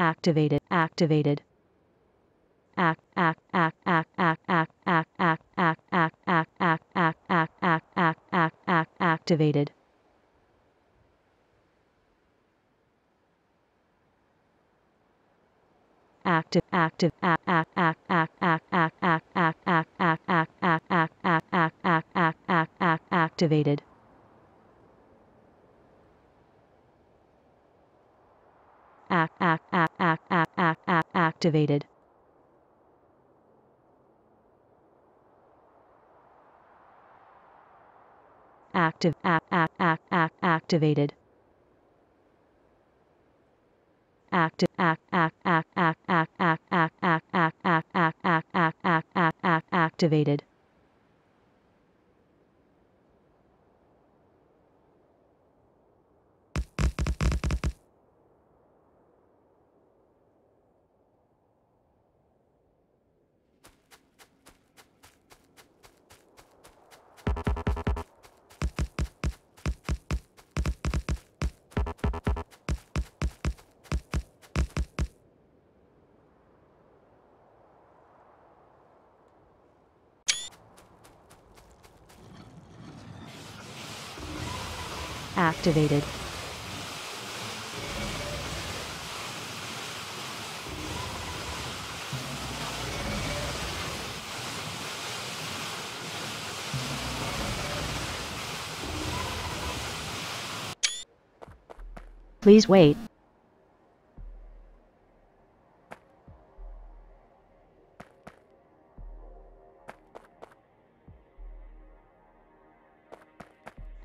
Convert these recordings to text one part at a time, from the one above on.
activated. Activated. Activated. Activated. Activated. Activated. Please wait.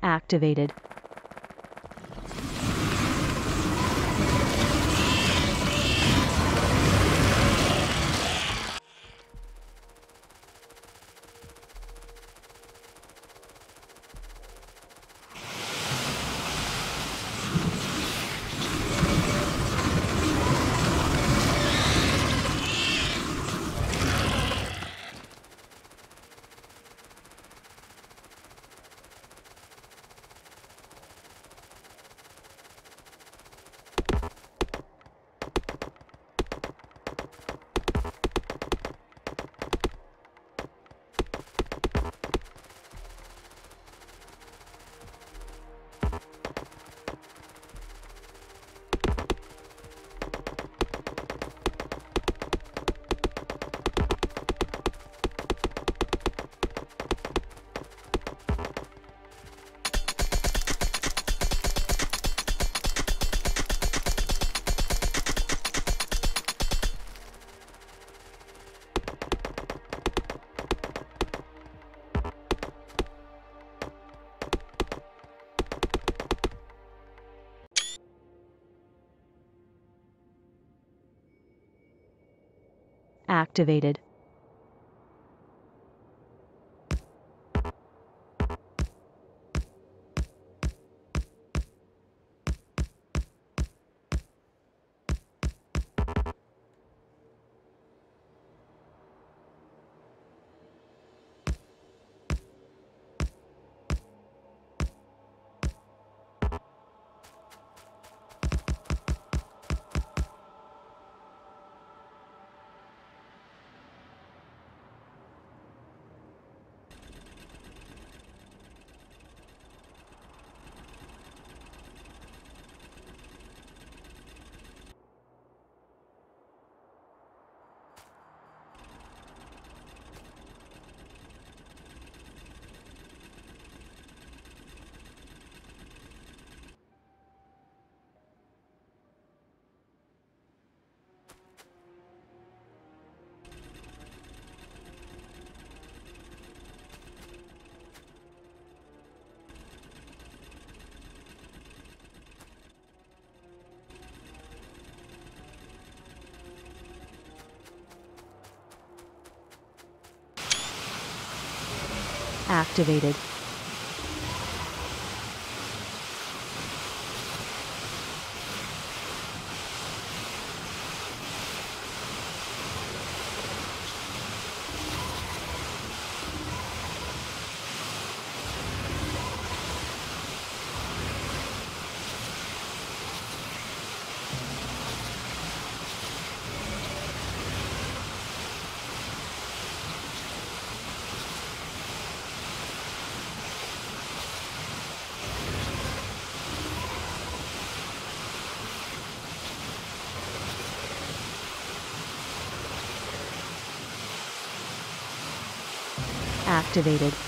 Activated. Activated. Activated. activated.